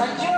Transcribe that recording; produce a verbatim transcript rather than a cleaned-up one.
I